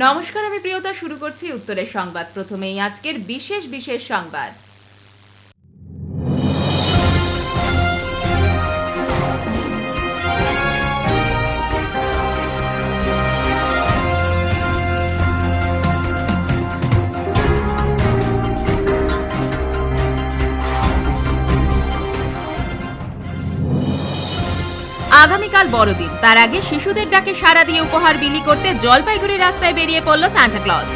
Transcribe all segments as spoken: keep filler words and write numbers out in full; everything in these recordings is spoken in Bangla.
नमस्कार आमी प्रियता शुरू करছি উত্তরের সংবাদ। প্রথমেই আজকের বিশেষ বিশেষ সংবাদ। আগামীকাল বড়দিন, তার আগে শিশুদের ডাকে সাড়া দিয়ে উপহার বিলি করতে জলপাইগুড়ি রাস্তায় বেরিয়ে পড়ল সান্টা ক্লজ।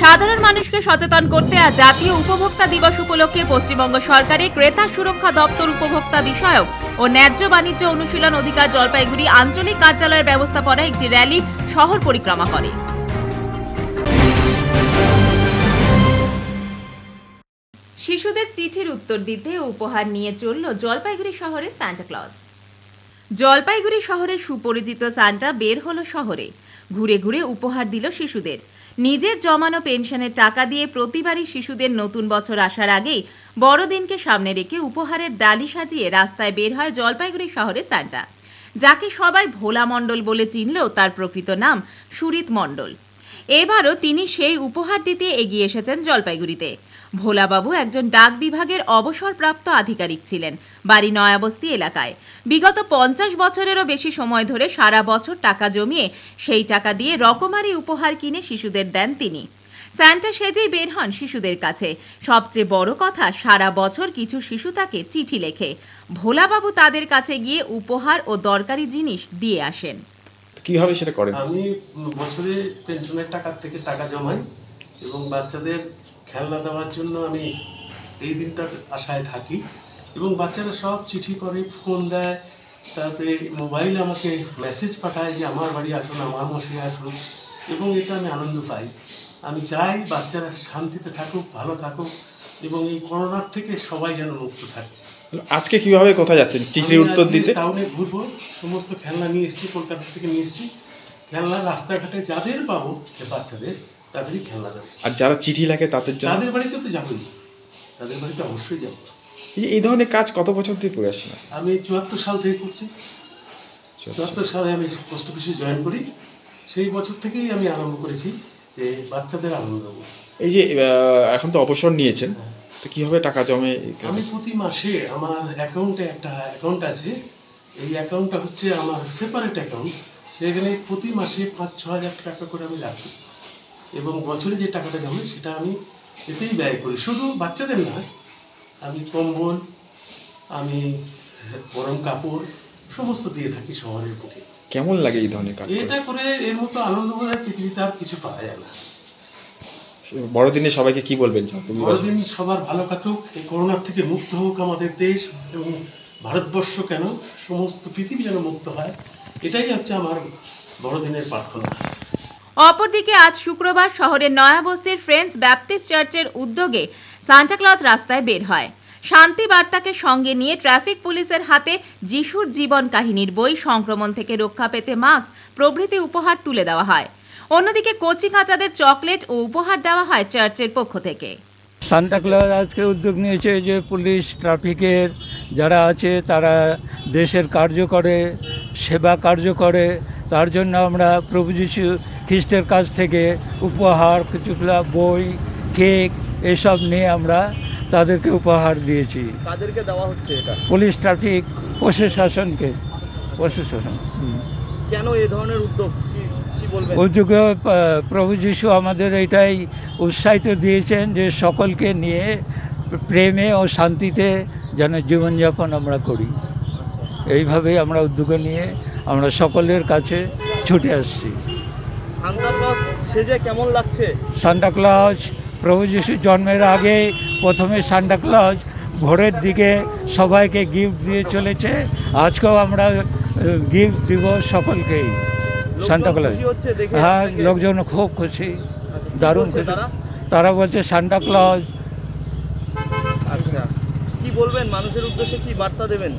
সাধারণ মানুষকে সচেতন করতে আজ জাতীয় উপভোক্তা দিবস উপলক্ষে পশ্চিমবঙ্গ সরকারের ক্রেতা সুরক্ষা দপ্তর উপভোক্তা বিষয়ক ও ন্যায্য বাণিজ্য অনুশীলন অধিকার জলপাইগুড়ি আঞ্চলিক কার্যালয়ের ব্যবস্থাপনায় একটি র্যালি শহর পরিক্রমা করে। শিশুদের চিঠির উত্তর দিতে উপহার নিয়ে চলল জলপাইগুড়ি শহরে সান্টা ক্লজ। জলপাইগুড়ি শহরে সুপরিচিত সান্টা বের হলো শহরে, ঘুরে ঘুরে উপহার দিল শিশুদের। নিজের জমানো পেনশনের টাকা দিয়ে প্রতিবারই শিশুদের নতুন বছর আসার আগেই বড়দিনকে সামনে রেখে উপহারের ডালি সাজিয়ে রাস্তায় বের হয় জলপাইগুড়ি শহরে সান্টা। যাকে সবাই ভোলা মণ্ডল বলে চিনলেও তার প্রকৃত নাম সুরিত মণ্ডল। এবারও তিনি সেই উপহার দিতে এগিয়ে এসেছেন জলপাইগুড়িতে। ভোলাবাবু একজন ডাক বিভাগের অবসরপ্রাপ্ত আধিকারিক ছিলেন, বাড়ি নয়াবস্তি এলাকায়। বিগত পঞ্চাশ বছরেরও বেশি সময় ধরে সারা বছর টাকা জমিয়ে সেই টাকা দিয়ে রকমারি উপহার কিনে শিশুদের দেন তিনি। সান্টা সেজেই বের হন শিশুদের কাছে। সবচেয়ে বড় কথা, সারা বছর কিছু শিশু তাকে চিঠি লেখে, ভোলাবাবু তাদের কাছে গিয়ে উপহার ও দরকারি জিনিস দিয়ে আসেন। কিভাবে সেটা করেন? আমি বছরে পেনশনের টাকা থেকে টাকা জমাই এবং বাচ্চাদের খেলনা দেওয়ার জন্য আমি এই দিনটার আশায় থাকি। এবং বাচ্চারা সব চিঠি করে, ফোন দেয়, তারপরে মোবাইলে আমাকে মেসেজ পাঠায় যে আমার বাড়ি আসুন, আমার মশাই আসুন, এবং এটা আমি আনন্দ পাই। আমি চাই বাচ্চারা শান্তিতে থাকুক, ভালো থাকুক এবং এই করোনার থেকে সবাই যেন মুক্ত থাকে। আজকে কীভাবে কোথায় যাচ্ছেন চিঠির উত্তর দিতে? টাউনে ঘুরবো, সমস্ত খেলনা নিয়ে এসেছি, কলকাতা থেকে নিয়ে এসেছি। খেলনা রাস্তাঘাটে যাদের পাবো বাচ্চাদের তাদেরই খেলনা দেবো। আর যারা চিঠি লাগে তাদের জন্য তাদের বাড়িতে তো যাবই, তাদের বাড়িতে অবশ্যই যাবো। এই ধরনের কাজ কত বছর থেকে করে আসছি? আমি চুয়াত্তর সাল থেকে করছি। চুয়াত্তর সালে আমি পোস্ট অফিসে জয়েন করি, সেই বছর থেকেই আমি আরম্ভ করেছি যে বাচ্চাদের আনন্দ দেবো। এই যে এখন তো অবসর নিয়েছেন, তো কীভাবে টাকা জমে? আমি প্রতি মাসে আমার অ্যাকাউন্টে একটা অ্যাকাউন্ট আছে, এই অ্যাকাউন্টটা হচ্ছে আমার সেপারেট অ্যাকাউন্ট, সেখানে প্রতি মাসে পাঁচ ছ হাজার টাকা করে আমি রাখি এবং বছরে যে টাকাটা জমে সেটা আমি এতেই ব্যয় করি। শুধু বাচ্চাদের নয়, আমি কম্বল, আমি গরম কাপড় সমস্ত দিয়ে থাকি শহরের বুকে। কেমন লাগে এই ধরনের কাজ? এটা করে এর মতো আনন্দ বোধহয় পৃথিবীতে আর কিছু পাওয়া যায় না। বড়দিনে সবাইকে কি বলবেন? বড়দিন সবার ভালো কাটুক, এই করোনার থেকে মুক্ত হোক আমাদের দেশ এবং ভারতবর্ষ, কেন সমস্ত পৃথিবী যেন মুক্ত হয়, এটাই হচ্ছে আমার বড়দিনের প্রার্থনা। অপরদিকে আজ শুক্রবার শহরের নয়াবস্তির ফ্রেন্ডস ব্যাপটিস্ট চার্চের উদ্যোগে সান্টা ক্লজ রাস্তায় বের হয়। শান্তি বার্তাকে সঙ্গে নিয়ে ট্রাফিক পুলিশের হাতে যিশুর জীবন কাহিনীর বই, সংক্রমণ থেকে রক্ষা পেতে মাস্ক প্রভৃতি উপহার তুলে দেওয়া হয়। অন্যদিকে কচি কাঁচাদের চকলেট ও উপহার দেওয়া হয় চার্চের পক্ষ থেকে। সান্টা ক্লজ আজকে উদ্যোগ নিয়েছে যে পুলিশ ট্রাফিকের যারা আছে তারা দেশের কার্য করে, সেবা কার্য করে, তার জন্য আমরা প্রভু যিশু খ্রিস্টের কাছ থেকে উপহার, কিছুগুলা বই, কেক এসব নিয়ে আমরা তাদেরকে উপহার দিয়েছি। তাদেরকে দেওয়া হচ্ছে এটা পুলিশ ট্রাফিক প্রশাসনকে। প্রশাসন কেন এই ধরনের উদ্যোগ? উদ্যোগ প্রভু যিশু আমাদের এটাই উৎসাহিত দিয়েছেন যে সকলকে নিয়ে প্রেমে ও শান্তিতে যেন জীবনযাপন আমরা করি। এইভাবেই আমরা উদ্যোগ নিয়ে আমরা সকলের কাছে ছুটে আসছি। কেমন লাগছে? সান্টা ক্লজ প্রভু যিশুর জন্মের আগে প্রথমে সান্টা ক্লজ ভোরের দিকে সবাইকে গিফট দিয়ে চলেছে, আজকেও আমরা গিফট দিব সকলকেই। সান্টা ক্লজ, হ্যাঁ, লোকজন খুব খুশি, দারুণ খুশি। তারা বলছে সান্টা ক্লজ। আচ্ছা, কি বলবেন মানুষের উদ্দেশ্যে, কি বার্তা দেবেন?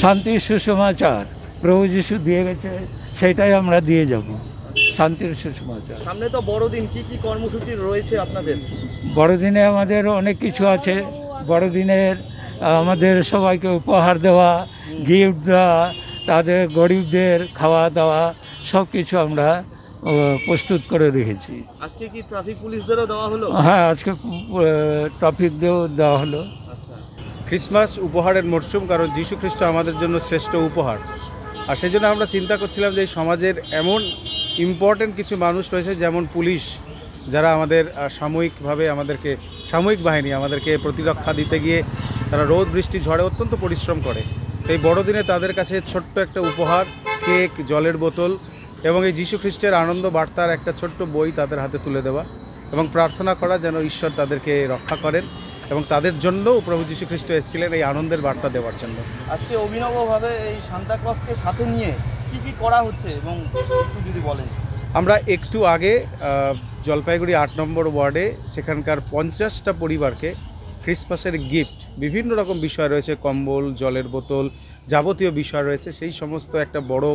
শান্তি সুসমাচার প্রভু যিশু দিয়ে গেছে, সেটাই আমরা দিয়ে যাব, শান্তির সুসমাচার। সামনে তো বড়দিন, কি কি কর্মসূচি রয়েছে আপনাদের? বড়দিনে আমাদের অনেক কিছু আছে। বড়দিনের আমাদের সবাইকে উপহার দেওয়া, গিফট দেওয়া, তাদের গরিবদের খাওয়া দাওয়া সব কিছু আমরা প্রস্তুত করে রেখেছি। আজকে কি ট্রাফিক পুলিশদেরও দেওয়া হলো? হ্যাঁ, আজকে ট্রাফিকদেরও দেওয়া হলো। ক্রিসমাস উপহারের মরশুম, কারণ যীশু খ্রিস্ট আমাদের জন্য শ্রেষ্ঠ উপহার। আর সেই জন্য আমরা চিন্তা করছিলাম যে সমাজের এমন ইম্পর্টেন্ট কিছু মানুষ রয়েছে, যেমন পুলিশ, যারা আমাদের সাময়িকভাবে আমাদেরকে সাময়িক বাহিনী আমাদেরকে প্রতিরক্ষা দিতে গিয়ে তারা রোদ বৃষ্টি ঝড়ে অত্যন্ত পরিশ্রম করে। তো এই বড়দিনে তাদের কাছে ছোট্ট একটা উপহার, কেক, জলের বোতল এবং এই যীশু খ্রিস্টের আনন্দ বার্তার একটা ছোট্ট বই তাদের হাতে তুলে দেওয়া এবং প্রার্থনা করা যেন ঈশ্বর তাদেরকে রক্ষা করেন। এবং তাদের জন্যও প্রভু যীশু খ্রিস্ট এসেছিলেন এই আনন্দের বার্তা দেওয়ার জন্য। আজকে অভিনবভাবে এই সান্তা ক্লজকে সাথে নিয়ে কী কী করা হচ্ছে এবং একটু যদি বলেন। আমরা একটু আগে জলপাইগুড়ি আট নম্বর ওয়ার্ডে সেখানকার পঞ্চাশটা পরিবারকে ক্রিসমাসের গিফট, বিভিন্ন রকম বিষয় রয়েছে, কম্বল, জলের বোতল, যাবতীয় বিষয় রয়েছে, সেই সমস্ত একটা বড়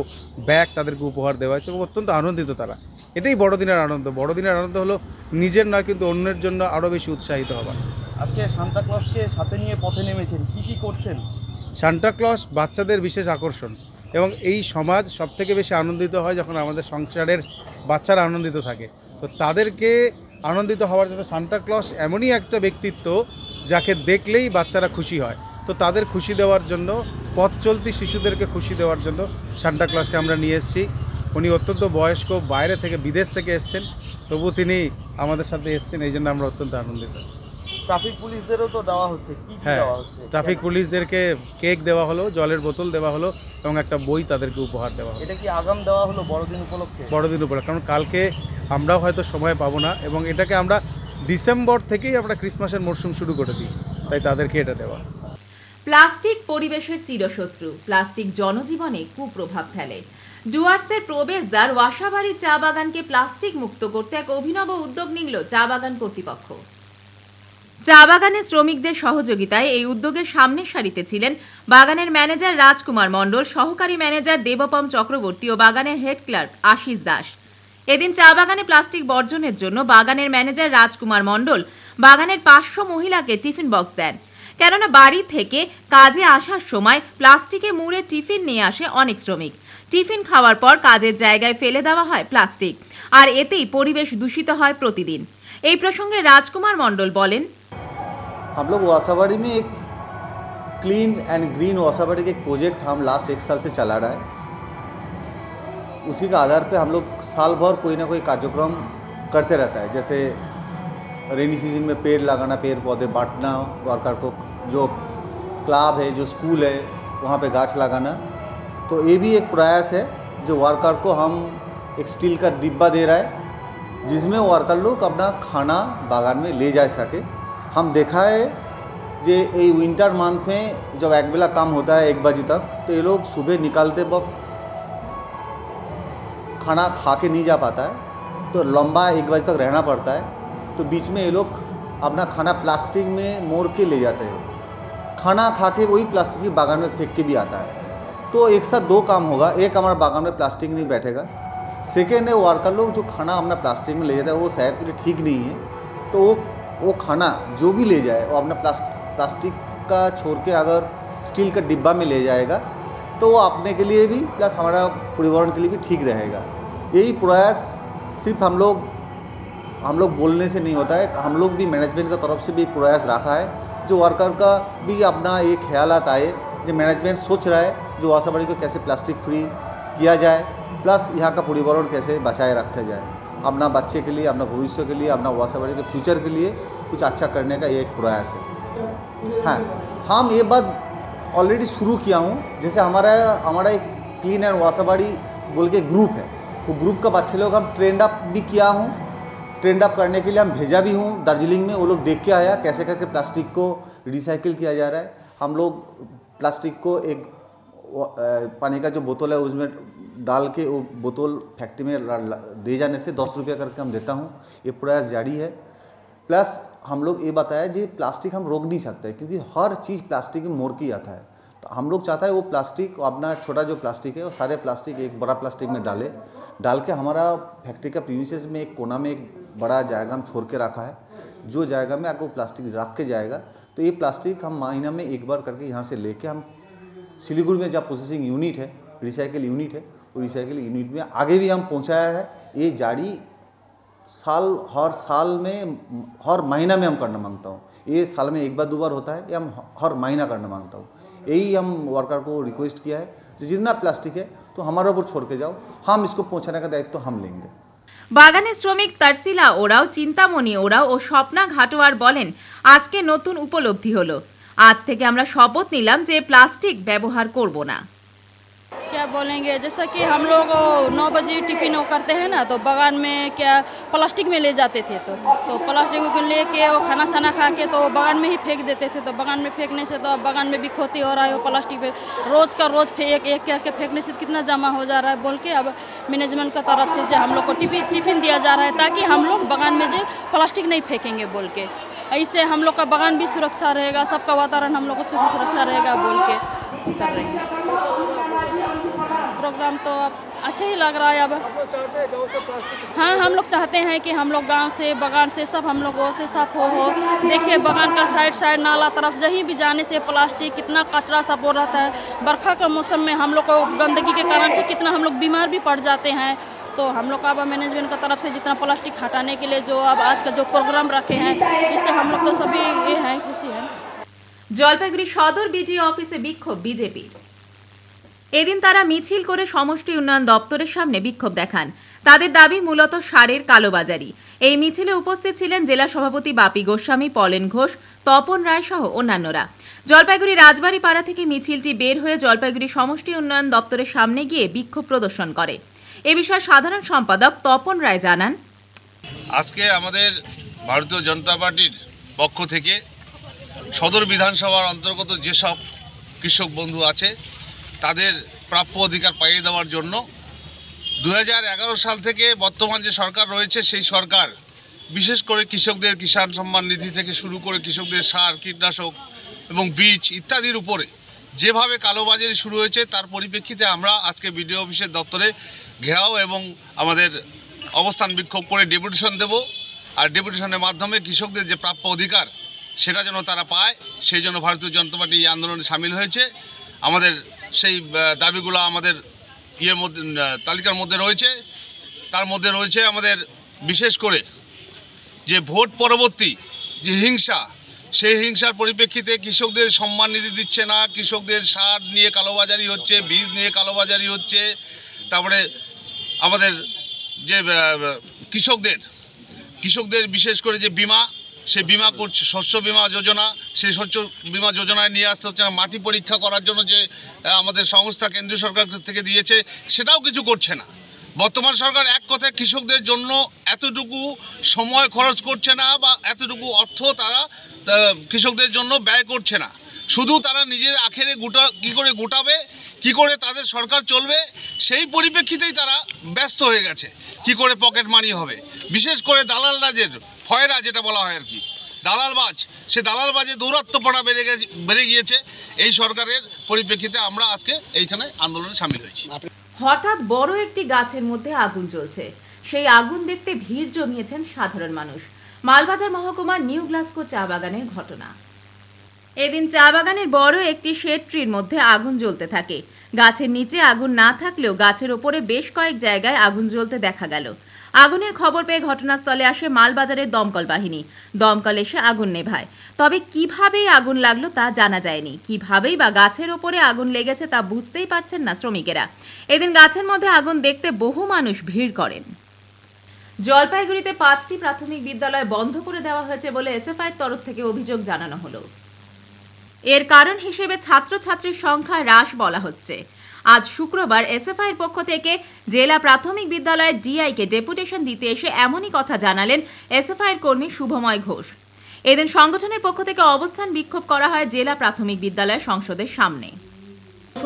ব্যাগ তাদেরকে উপহার দেওয়া হয়েছে এবং অত্যন্ত আনন্দিত তারা। এটাই বড়দিনের আনন্দ। বড়দিনের আনন্দ হলো নিজের নয় কিন্তু অন্যের জন্য আরও বেশি উৎসাহিত হওয়া। আজকে সান্তা ক্লজকে সাথে নিয়ে পথে নেমেছেন, কী কী করছেন? সান্তা ক্লজ বাচ্চাদের বিশেষ আকর্ষণ এবং এই সমাজ সবথেকে বেশি আনন্দিত হয় যখন আমাদের সংসারের বাচ্চারা আনন্দিত থাকে। তো তাদেরকে আনন্দিত হওয়ার জন্য সান্তা ক্লজ এমনই একটা ব্যক্তিত্ব যাকে দেখলেই বাচ্চারা খুশি হয়। তো তাদের খুশি দেওয়ার জন্য, পথ চলতি শিশুদেরকে খুশি দেওয়ার জন্য সান্তা ক্লজকে আমরা নিয়ে এসেছি। উনি অত্যন্ত বয়স্ক, বাইরে থেকে, বিদেশ থেকে এসেছেন, তবু তিনি আমাদের সাথে এসেছেন, এই জন্য আমরা অত্যন্ত আনন্দিত। ট্রাফিক পুলিশদেরও তো দেওয়া হচ্ছে। হ্যাঁ, ট্রাফিক পুলিশদেরকে কেক দেওয়া হলো, জলের বোতল দেওয়া হলো এবং একটা বই তাদেরকে উপহার দেওয়া হলো। এটা কি আগাম দেওয়া হলো বড়দিন উপলক্ষে? বড়দিন উপলক্ষে, কারণ কালকে আমরাও হয়তো সময় পাবো না এবং এটাকে আমরা ডিসেম্বর থেকেই আমরা ক্রিসমাসের মরশুম শুরু করে দিই, তাই তাদেরকে এটা দেওয়া। প্লাস্টিক পরিবেশের চিরশত্রু, প্লাস্টিক জনজীবনে কুপ্রভাব ফেলে। ডুয়ার্সের প্রবেশদ্বার ওয়াসাবাড়ি চা বাগানকে প্লাস্টিক মুক্ত করতে এক অভিনব উদ্যোগ নিল চা বাগান কর্তৃপক্ষ। চা বাগানের শ্রমিকদের সহযোগিতায় এই উদ্যোগের সামনের সারিতে ছিলেন বাগানের ম্যানেজার রাজকুমার মণ্ডল, সহকারী ম্যানেজার দেবপম চক্রবর্তী ও বাগানের হেড ক্লার্ক আশিস দাস। এদিন চা বাগানে প্লাস্টিক বর্জনের জন্য বাগানের ম্যানেজার রাজকুমার মণ্ডল বাগানের পাঁচশো মহিলাকে টিফিন বক্স দেন, কেননা বাড়ি থেকে কাজে আসার সময় প্লাস্টিকে মুড়ে টিফিন নিয়ে আসে অনেক শ্রমিক। টিফিন খাওয়ার পর কাজের জায়গায় ফেলে দেওয়া হয় প্লাস্টিক, আর এতেই পরিবেশ দূষিত হয় প্রতিদিন। এই প্রসঙ্গে রাজকুমার মণ্ডল বলেন, हम लोग वासाबाड़ी में एक क्लीन एंड ग्रीन वासाबाड़ी के एक प्रोजेक्ट हम लास्ट एक साल से चला रहा है। उसी का आधार पे हम लोग साल भर कोई ना कोई कार्यक्रम करते रहता है, जैसे रेनी सीजन में पेड़ लगाना, पेड़ पौधे बांटना, वर्कर को जो क्लब है, जो स्कूल है वहाँ पे गाछ लगाना। तो ये भी एक प्रयास है जो वर्कर को हम एक स्टील का डिब्बा दे रहा है जिसमें वर्कर लोग अपना खाना बागान में ले जा सके। हम देखा है जे ये विंटर मंथ में जब एक बेला काम होता है एक बजे तक, तो ये लोग सुबह निकालते वक्त खाना खा के नहीं जा पाता है, तो लंबा एक बजे तक रहना पड़ता है। तो बीच में ये लोग अपना खाना प्लास्टिक में मोड़ के ले जाते हैं, खाना खा के वही प्लास्टिक की बागान में फेंक के भी आता है। तो एक साथ दो काम होगा, एक हमारा बागान में प्लास्टिक नहीं बैठेगा, सेकेंड है वर्कर लोग जो खाना अपना प्लास्टिक में ले जाता है वो सेहत के लिए ठीक नहीं है। तो वो वो खाना जो भी ले जाए वो अपना प्लास्टिक का छोड़ के अगर स्टील का डिब्बा में ले जाएगा तो वो अपने के लिए भी प्लस हमारा पर्यावरण के लिए भी ठीक रहेगा। यही प्रयास सिर्फ हम लोग हम लोग बोलने से नहीं होता है, हम लोग भी मैनेजमेंट की तरफ से भी प्रयास रखा है जो वर्कर का भी अपना ये ख्याल आए जो मैनेजमेंट सोच रहा है जो वासाबाड़ी को कैसे प्लास्टिक फ्री किया जाए, प्लस यहाँ का पर्यावरण कैसे बचाए रखा जाए। अपना बच्चे के लिए, अपना भविष्य के लिए, अपना वासाबाड़ी के फ्यूचर के लिए कुछ अच्छा करने का ये एक प्रयास है। हाँ, हम ये बात ऑलरेडी शुरू किया हूँ, जैसे हमारा हमारा एक क्लीन एंड वासाबाड़ी बोल के ग्रुप है, वो ग्रुप का बच्चे लोग हम ट्रेंड अप भी किया हूँ, ट्रेंड अप करने के लिए हम भेजा भी हूँ दार्जिलिंग में। वो लोग देख के आया कैसे करके प्लास्टिक को रिसाइकिल किया जा रहा है। हम लोग प्लास्टिक को एक पानी का जो बोतल है उसमें डाल के वो बोतल फैक्ट्री में दे जाने से दस रुपया करके हम देता हूँ, ये प्रयास जारी है। प्लस हम लोग ये बताया जी प्लास्टिक हम रोक नहीं सकते क्योंकि हर चीज़ प्लास्टिक में मोड़ की आता है, तो हम लोग चाहता है वो प्लास्टिक अपना छोटा जो प्लास्टिक है वो सारे प्लास्टिक एक बड़ा प्लास्टिक में डाले, डाल के हमारा फैक्ट्री का प्रीमिसेस में एक कोना में एक बड़ा जायगा हम छोड़ के रखा है, जो जायगा में आपको प्लास्टिक रख के जाएगा। तो ये प्लास्टिक हम महीना में एक बार करके यहाँ से ले कर हम सिलीगुड़ी में जहाँ प्रोसेसिंग यूनिट है रिसाइकिल यूनिट है, वो रिसाइकिल यूनिट में आगे भी हम पहुंचाया है। ये जारी साल हर साल में हर महीना में हम करना मांगता हूँ, ये साल में एक बार दो बार होता है, ये हम हर महीना करना मांगता हूँ। यही हम वर्कर को रिक्वेस्ट किया है जो जितना प्लास्टिक है तो हमारे ऊपर छोड़ के जाओ, हम इसको पहुँचाने का दायित्व तो हम लेंगे। बागाने श्रमिक तरसिला ओराव, चिंतामणि ओराव और स्वप्ना घाटोयार बोलें आज के नतून उपलब्धि हलो, आज थेके आमरा शपथ निलाम जे प्लास्टिक व्यवहार करब ना। क्या बोलेंगे, जैसा कि हम लोग नौ बजे टिफिन करते हैं ना, तो बागान में क्या प्लास्टिक में ले जाते थे, तो तो प्लास्टिक को ले के वो खाना साना खा के तो बागान में ही फेंक देते थे। तो बागान में फेंकने से तो बागान में भी खोती हो रहा है, वो प्लास्टिक पे रोज़ का रोज़ एक एक करके फेंकने से कितना जमा हो जा रहा है बोल के अब मैनेजमेंट की तरफ से जो हम लोग को टिफिन टिफिन दिया जा रहा है ताकि हम लोग बागान में जो प्लास्टिक नहीं फेंकेंगे बोल के, इससे हम लोग का बागान भी सुरक्षा रहेगा, सबका वातावरण हम लोग को सुरक्षा रहेगा बोल के कर रहे हैं प्रोग्राम। तो अब अच्छा ही लग रहा है। अब हाँ, हम लोग चाहते हैं कि हम लोग गांव से बागान से सब हम लोगों से साफ हो हो देखिए बागान का साइड साइड नाला तरफ जहीं भी जाने से प्लास्टिक कितना कचरा सब हो रहता है। बरखा के मौसम में हम लोग को गंदगी के कारण से कितना हम लोग बीमार भी पड़ जाते हैं। तो हम लोग अब मैनेजमेंट की तरफ से जितना प्लास्टिक हटाने के लिए जो अब आज का जो प्रोग्राम रखे हैं, इससे हम लोग तो सभी ये हैं, खुशी हैं। जलपाईगुड़ी सदर बीजेपी ऑफिसे विक्षोभ बीजेपी। এদিন তারা মিছিল করে সমষ্টি উন্নয়ন দপ্তরের সামনে বিক্ষোভ দেখান। তাদের দাবি মূলত সারের কালোবাজারি। এই মিছিলে উপস্থিত ছিলেন জেলা সভাপতি বাপি গোস্বামী, পলেন ঘোষ, তপন রায় সহ অন্যান্যরা। জলপাইগুড়ি রাজবাড়ী পাড়া থেকে মিছিলটি বের হয়ে জলপাইগুড়ি সমষ্টি উন্নয়ন দপ্তরের সামনে গিয়ে বিক্ষোভ প্রদর্শন করে। এ বিষয়ে সাধারণ সম্পাদক তপন রায় জানান, আজকে আমাদের ভারতীয় জনতা পার্টির পক্ষ থেকে সদর বিধানসভার অন্তর্গত যেসব কৃষক বন্ধু আছে তাদের প্রাপ্য অধিকার পাইয়ে দেওয়ার জন্য দু হাজার এগারো সাল থেকে বর্তমান যে সরকার রয়েছে সেই সরকার বিশেষ করে কৃষকদের কিষাণ সম্মান নিধি থেকে শুরু করে কৃষকদের সার, কীটনাশক এবং বীজ ইত্যাদির উপরে যেভাবে কালোবাজারি শুরু হয়েছে তার পরিপ্রেক্ষিতে আমরা আজকে বিডিও অফিসের দপ্তরে ঘেরাও এবং আমাদের অবস্থান বিক্ষোভ করে ডেপুটেশন দেব। আর ডেপুটেশনের মাধ্যমে কৃষকদের যে প্রাপ্য অধিকার সেটা যেন তারা পায়, সেই জন্য ভারতীয় জনতা পার্টি এই আন্দোলনে সামিল হয়েছে। আমাদের সেই দাবিগুলো আমাদের ইয়ের মধ্যে তালিকার মধ্যে রয়েছে। তার মধ্যে রয়েছে আমাদের বিশেষ করে যে ভোট পরবর্তী যে হিংসা, সেই হিংসার পরিপ্রেক্ষিতে কৃষকদের সম্মান নিধি দিচ্ছে না, কৃষকদের সার নিয়ে কালোবাজারি হচ্ছে, বীজ নিয়ে কালোবাজারি হচ্ছে, তারপরে আমাদের যে কৃষকদের কৃষকদের বিশেষ করে যে বিমা, সে বিমা করছে শস্য বিমা যোজনা, সেই শস্য বিমা যোজনায় নিয়ে আসতে হচ্ছে না। মাটি পরীক্ষা করার জন্য যে আমাদের সংস্থা কেন্দ্রীয় সরকার থেকে দিয়েছে সেটাও কিছু করছে না। বর্তমান সরকার এক কথায় কৃষকদের জন্য এতটুকু সময় খরচ করছে না বা এতটুকু অর্থ তারা কৃষকদের জন্য ব্যয় করছে না, শুধু তারা নিজের আখেরে গোটা কী করে গোটাবে, কি করে তাদের সরকার চলবে সেই পরিপ্রেক্ষিতেই তারা ব্যস্ত হয়ে গেছে, কি করে পকেট মানি হবে। বিশেষ করে দালাল রাজের ফয়রা যেটা বলা হয় আর কি, দালালবাজ, সে দালালবাজে দৌরাত্ম্যপনা বেড়ে গেছে বেড়ে গিয়েছে। এই সরকারের পরিপ্রেক্ষিতে আমরা আজকে এইখানে আন্দোলনে সামিল হয়েছি। হঠাৎ বড় একটি গাছের মধ্যে আগুন জ্বলছে, সেই আগুন দেখতে ভিড় জমিয়েছেন সাধারণ মানুষ। মালবাজার মহকুমার নিউ গ্লাসকো চা বাগানের ঘটনা। এদিন চা বাগানের বড় একটি শেড ট্রির মধ্যে আগুন জ্বলতে থাকে। গাছের নিচে আগুন না থাকলেও গাছের ওপরে বেশ কয়েক জায়গায় আগুন জ্বলতে দেখা গেল। আগুনের খবর পেয়ে ঘটনাস্থলে আসে মালবাজারের দমকল বাহিনী। দমকল এসে আগুন নেভায়, তবে কিভাবে আগুন লাগলো তা জানা যায়নি। কিভাবেই বা গাছের ওপরে আগুন লেগেছে তা বুঝতেই পারছেন না শ্রমিকেরা। এদিন গাছের মধ্যে আগুন দেখতে বহু মানুষ ভিড় করেন। জলপাইগুড়িতে পাঁচটি প্রাথমিক বিদ্যালয় বন্ধ করে দেওয়া হয়েছে বলে এসএফআই এর তরফ থেকে অভিযোগ জানানো হলো। এর কারণ হিসেবে ছাত্রছাত্রীর সংখ্যা হ্রাস বলা হচ্ছে। আজ শুক্রবার এসএফআই এর পক্ষ থেকে জেলা প্রাথমিক বিদ্যালয়ের ডিআই কে ডেপুটেশন দিতে এসে এমনই কথা জানালেন এসএফআই এর কর্মী শুভময় ঘোষ। এদিন সংগঠনের পক্ষ থেকে অবস্থান বিক্ষোভ করা হয় জেলা প্রাথমিক বিদ্যালয় সংসদের সামনে।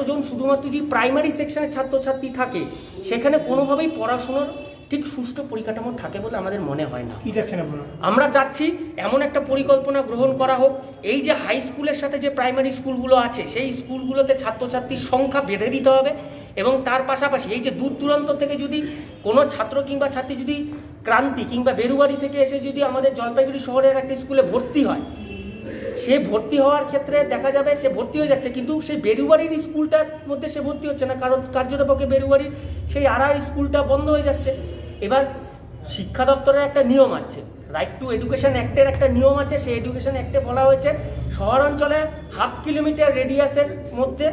জন শুধুমাত্র যে প্রাইমারি সেকশনের ছাত্রছাত্রী থাকে সেখানে কোনোভাবেই পড়াশোনার ঠিক সুষ্ঠু পরিকাঠামো থাকে বলে আমাদের মনে হয় না। কি যাচ্ছেন আপনারা? আমরা যাচ্ছি এমন একটা পরিকল্পনা গ্রহণ করা হোক, এই যে হাই স্কুলের সাথে যে প্রাইমারি স্কুলগুলো আছে সেই স্কুলগুলোতে ছাত্রছাত্রীর সংখ্যা বেঁধে দিতে হবে এবং তার পাশাপাশি এই যে দূর দূরান্ত থেকে যদি কোনো ছাত্র কিংবা ছাত্রী যদি ক্রান্তি কিংবা বেরুবাড়ি থেকে এসে যদি আমাদের জলপাইগুড়ি শহরের একটা স্কুলে ভর্তি হয় সে ভর্তি হওয়ার ক্ষেত্রে দেখা যাবে সে ভর্তি হয়ে যাচ্ছে, কিন্তু সেই বেরুবাড়ির স্কুলটার মধ্যে সে ভর্তি হচ্ছে না, কারণ কার্যতপক্ষে বেরুবাড়ির সেই আড়াই স্কুলটা বন্ধ হয়ে যাচ্ছে। এবার শিক্ষা দপ্তরের একটা নিয়ম আছে, রাইট টু এডুকেশন অ্যাক্টের একটা নিয়ম আছে, সেই এডুকেশন অ্যাক্টে বলা হয়েছে শহর অঞ্চলে হাফ কিলোমিটার রেডিয়াসের মধ্যে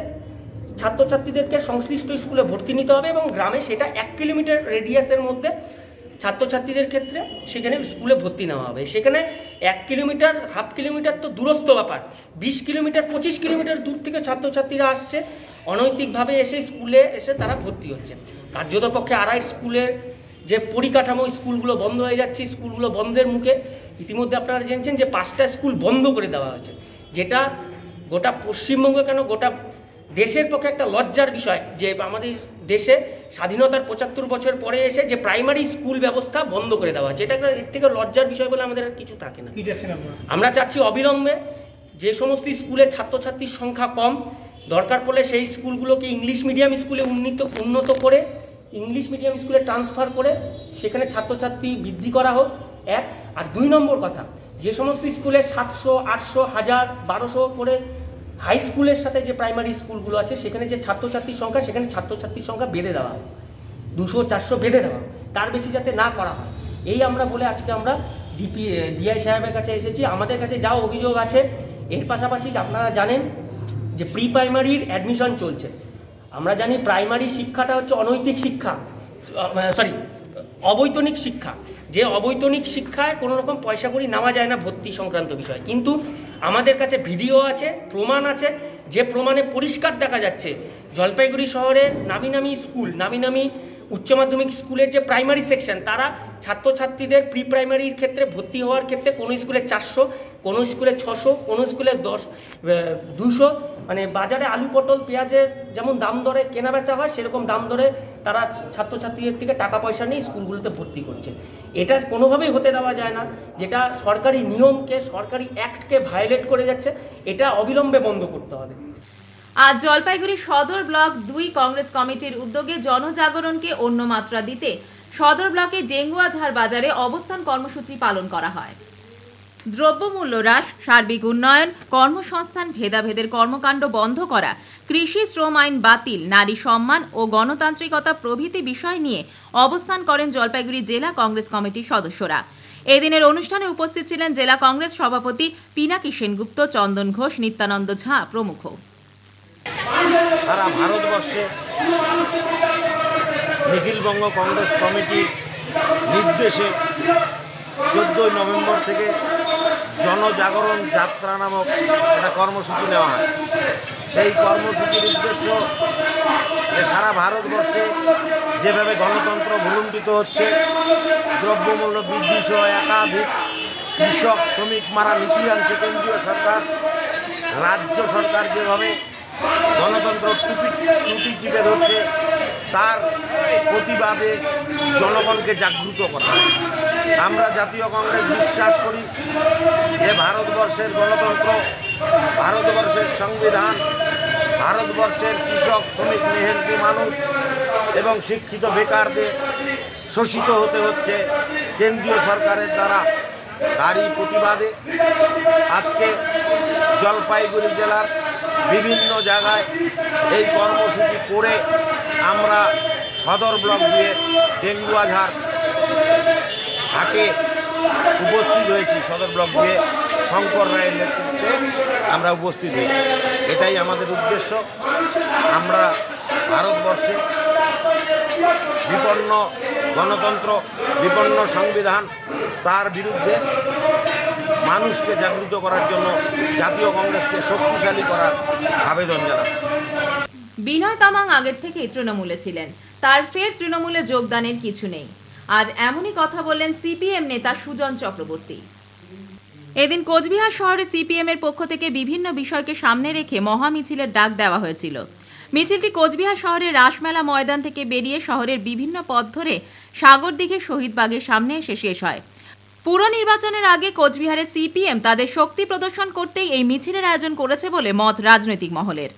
ছাত্রছাত্রীদেরকে সংশ্লিষ্ট স্কুলে ভর্তি নিতে হবে এবং গ্রামে সেটা এক কিলোমিটার রেডিয়াসের মধ্যে ছাত্রছাত্রীদের ক্ষেত্রে সেখানে স্কুলে ভর্তি নেওয়া হবে। সেখানে এক কিলোমিটার হাফ কিলোমিটার তো দূরস্থ ব্যাপার, বিশ কিলোমিটার পঁচিশ কিলোমিটার দূর থেকে ছাত্রছাত্রীরা আসছে, অনৈতিকভাবে এসে স্কুলে এসে তারা ভর্তি হচ্ছে। কার্যত পক্ষে আড়াই স্কুলের যে পরিকাঠামো, স্কুলগুলো বন্ধ হয়ে যাচ্ছে, স্কুলগুলো বন্ধের মুখে। ইতিমধ্যে আপনারা জেনেছেন যে পাঁচটা স্কুল বন্ধ করে দেওয়া হয়েছে, যেটা গোটা পশ্চিমবঙ্গে কেন গোটা দেশের পক্ষে একটা লজ্জার বিষয় যে আমাদের দেশে স্বাধীনতার পঁচাত্তর বছর পরে এসে যে প্রাইমারি স্কুল ব্যবস্থা বন্ধ করে দেওয়া হচ্ছে, এটা এর থেকে লজ্জার বিষয় বলে আমাদের আর কিছু থাকে না। আমরা চাচ্ছি অবিলম্বে যে সমস্ত স্কুলে ছাত্রছাত্রীর সংখ্যা কম, দরকার পড়লে সেই স্কুলগুলোকে ইংলিশ মিডিয়াম স্কুলে উন্নীত উন্নত করে ইংলিশ মিডিয়াম স্কুলে ট্রান্সফার করে সেখানে ছাত্রছাত্রী বৃদ্ধি করা হোক, এক। আর দুই নম্বর কথা, যে সমস্ত স্কুলে সাতশো আটশো হাজার বারোশো করে হাই স্কুলের সাথে যে প্রাইমারি স্কুলগুলো আছে সেখানে যে ছাত্রছাত্রীর সংখ্যা, সেখানে ছাত্রছাত্রীর সংখ্যা বেঁধে দেওয়া হয়, দুশো চারশো বেঁধে দেওয়া, তার বেশি যাতে না করা হয়। এই আমরা বলে আজকে আমরা ডিপি ডিআই সাহেবের কাছে এসেছি। আমাদের কাছে যা অভিযোগ আছে, এর পাশাপাশি আপনারা জানেন যে প্রি প্রাইমারির অ্যাডমিশন চলছে। আমরা জানি প্রাইমারি শিক্ষাটা হচ্ছে অনৈতিক শিক্ষা, সরি অবৈতনিক শিক্ষা, যে অবৈতনিক শিক্ষায় কোনো রকম পয়সা করি নেওয়া যায় না ভর্তি সংক্রান্ত বিষয়। কিন্তু আমাদের কাছে ভিডিও আছে, প্রমাণ আছে, যে প্রমাণে পরিষ্কার দেখা যাচ্ছে জলপাইগুড়ি শহরে নামি নামি স্কুল, নামি নামি উচ্চ মাধ্যমিক স্কুলের যে প্রাইমারি সেকশন, তারা ছাত্রছাত্রীদের প্রি প্রাইমারির ক্ষেত্রে ভর্তি হওয়ার ক্ষেত্রে কোনো স্কুলে চারশো, কোনো স্কুলে ছশো, কোনো স্কুলে দশ দুশো, মানে বাজারে আলু পটল পেঁয়াজের যেমন দাম দরে কেনা বেচা হয় সেরকম দাম দরে তারা ছাত্রছাত্রীদের থেকে টাকা পয়সা নিয়ে স্কুলগুলোতে ভর্তি করছে। এটা কোনোভাবেই হতে দেওয়া যায় না, যেটা সরকারি নিয়মকে, সরকারি অ্যাক্টকে ভায়োলেট করে যাচ্ছে, এটা অবিলম্বে বন্ধ করতে হবে। আজ জলপাইগুড়ি সদর ব্লক দুই কংগ্রেস কমিটির উদ্যোগে জনজাগরণকে অন্য মাত্রা দিতে সদর ব্লকে জেঙ্গুয়াঝাড় বাজারে অবস্থান কর্মসূচি পালন করা হয়। দ্রব্যমূল্য হ্রাস, সার্বিক উন্নয়ন, কর্মসংস্থান, ভেদাভেদের কর্মকাণ্ড বন্ধ করা, কৃষি শ্রম আইন বাতিল, নারী সম্মান ও গণতান্ত্রিকতা প্রভৃতি বিষয় নিয়ে অবস্থান করেন জলপাইগুড়ি জেলা কংগ্রেস কমিটির সদস্যরা। এদিনের অনুষ্ঠানে উপস্থিত ছিলেন জেলা কংগ্রেস সভাপতি পিনাকিশেন গুপ্ত, চন্দন ঘোষ, নিত্যানন্দ ঝা প্রমুখ। সারা ভারতবর্ষে নিখিল বঙ্গ কংগ্রেস কমিটির নির্দেশে চোদ্দোই নভেম্বর থেকে জনজাগরণ যাত্রা নামক একটা কর্মসূচি নেওয়া হয়। সেই কর্মসূচির উদ্দেশ্য যে সারা ভারতবর্ষে যেভাবে গণতন্ত্র ভুলুণ্ঠিত হচ্ছে, দ্রব্যমূল্য বৃদ্ধি সহ একাধিক কৃষক শ্রমিক মারা নীতি আনছে কেন্দ্রীয় সরকার, রাজ্য সরকার যেভাবে গণতন্ত্র টুপি টুপি টিপে ধরছে, তার প্রতিবাদে জনগণকে জাগ্রত করা। আমরা জাতীয় কংগ্রেস বিশ্বাস করি যে ভারতবর্ষের গণতন্ত্র, ভারতবর্ষের সংবিধান, ভারতবর্ষের কৃষক শ্রমিক মেহনতি মানুষ এবং শিক্ষিত বেকারদের শোষিত হতে হচ্ছে কেন্দ্রীয় সরকারের দ্বারা। তারই প্রতিবাদে আজকে জলপাইগুড়ি জেলার বিভিন্ন জায়গায় এই কর্মসূচি করে আমরা সদর ব্লক দিয়ে ডেঙ্গুয়াঝাড় হাটে উপস্থিত হয়েছি। সদর ব্লক দিয়ে শঙ্কর রায়ের নেতৃত্বে আমরা উপস্থিত হয়েছি। এটাই আমাদের উদ্দেশ্য। আমরা ভারতবর্ষে বিপন্ন গণতন্ত্র, বিপন্ন সংবিধান, তার বিরুদ্ধে মানুষকে জাগ্রত করার জন্য জাতীয় কংগ্রেসকে শক্তিশালী করার আবেদন জানাচ্ছি। বিনয় তামাং আগের থেকে তৃণমূলে ছিলেন, তার ফের তৃণমূলে যোগদানের কিছু নেই। আজ এমনই কথা বললেন সিপিএম নেতা সুজন চক্রবর্তী। এদিন কোচবিহার শহরে সিপিএম এর পক্ষ থেকে বিভিন্ন বিষয়কে সামনে রেখে মহা মিছিলের ডাক দেওয়া হয়েছিল। মিছিলটি কোচবিহার শহরের রাসমেলা ময়দান থেকে বেরিয়ে শহরের বিভিন্ন পথ ধরে সাগরদিঘি শহীদবাগের সামনে এসে শেষ হয়। পুর নির্বাচনের আগে কোচবিহারে সিপিএম তাদের শক্তি প্রদর্শন করতেই এই মিছিলের আয়োজন করেছে বলে মত রাজনৈতিক মহলের।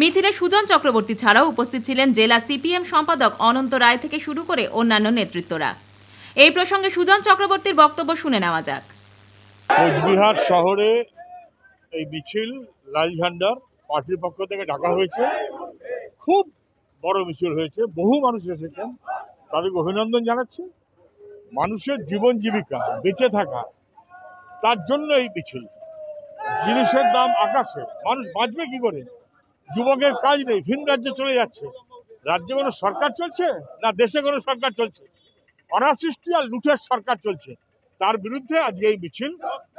মিছিলে সুজন চক্রবর্তী ছাড়াও উপস্থিত ছিলেন জেলা সিপিএম সম্পাদক অনন্ত রায় থেকে শুরু করে অন্যান্য নেতৃত্বরা। এই প্রসঙ্গে সুজন চক্রবর্তীর বক্তব্য শুনে নেওয়া যাক। কোচবিহার শহরে এই মিছিল লাল ঝান্ডার পার্টির পক্ষ থেকে ডাকা হয়েছে। খুব বড় মিছিল হয়েছে, বহু মানুষ এসেছেন, তাদেরকে অভিনন্দন জানাচ্ছি। মানুষের জীবন জীবিকা, বেঁচে থাকা, তার জন্য এই মিছিল। জিনিসের দাম আকাশে, মানুষ বাঁচবে কি করে? যুবকের কাজ নেই, ভিন রাজ্যে চলে যাচ্ছে। রাজ্যে কোনো সরকার চলছে না, দেশে কোনো সরকার চলছে? অনাসৃষ্টি আর লুঠের সরকার চলছে, তার বিরুদ্ধে আজকে এই মিছিল।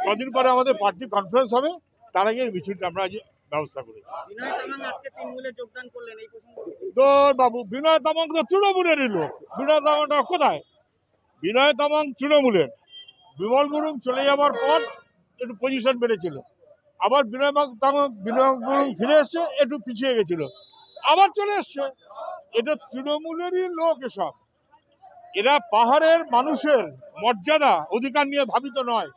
কদিন পরে আমাদের পার্টি কনফারেন্স হবে, তার আগে এই মিছিলটা আমরা আজ ব্যবস্থা করেছি। দৌড় বাবু, বিনয় তামাং তো তৃণমূলের লোক। বিনয় তামাংটা কোথায়? বিনয় তামাং তৃণমূলের। বিমল গুরুং চলে যাওয়ার পর একটু পজিশন বেড়েছিল, আবার বিনয় তামাং বিনয় গুরুং ফিরে এসছে, একটু পিছিয়ে গেছিল, আবার চলে এসছে। এটা তৃণমূলেরই লোক। এসব এরা পাহাড়ের মানুষের মর্যাদা অধিকার নিয়ে ভাবিত নয়,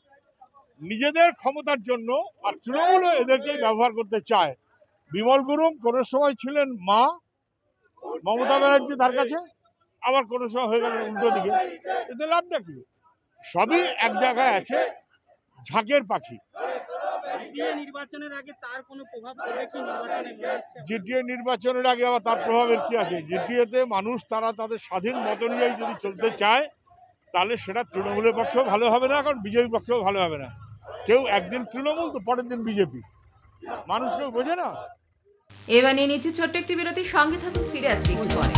নিজেদের ক্ষমতার জন্য। আর তৃণমূলও এদেরকেই ব্যবহার করতে চায়। বিমল গুরুং কোনো সময় ছিলেন মা মমতা ব্যানার্জি তার কাছে, আবার কোনো সময় হয়ে গেলেন উল্টো দিকে। এতে লাভটা কি? সবই এক জায়গায় আছে, ঝাঁকের পাখি। নির্বাচনের আগে তার কোনো প্রভাব পড়বে কি? জিটিএ নির্বাচনের আগে আবার তার প্রভাবের কি আছে? জিটিএতে মানুষ তারা তাদের স্বাধীন মত অনুযায়ী যদি চলতে চায়, তাহলে সেটা তৃণমূলের পক্ষেও ভালো হবে না, কারণ বিজেপির পক্ষেও ভালো হবে না। কেউ একদিন তৃণমূল তো পরের দিন বিজেপি, মানুষ কেউ বোঝে না। এবার নিয়ে নিচ্ছে ছোট্ট একটি বিরতির সঙ্গে থাকুন, ফিরে আসছি একটু পরে।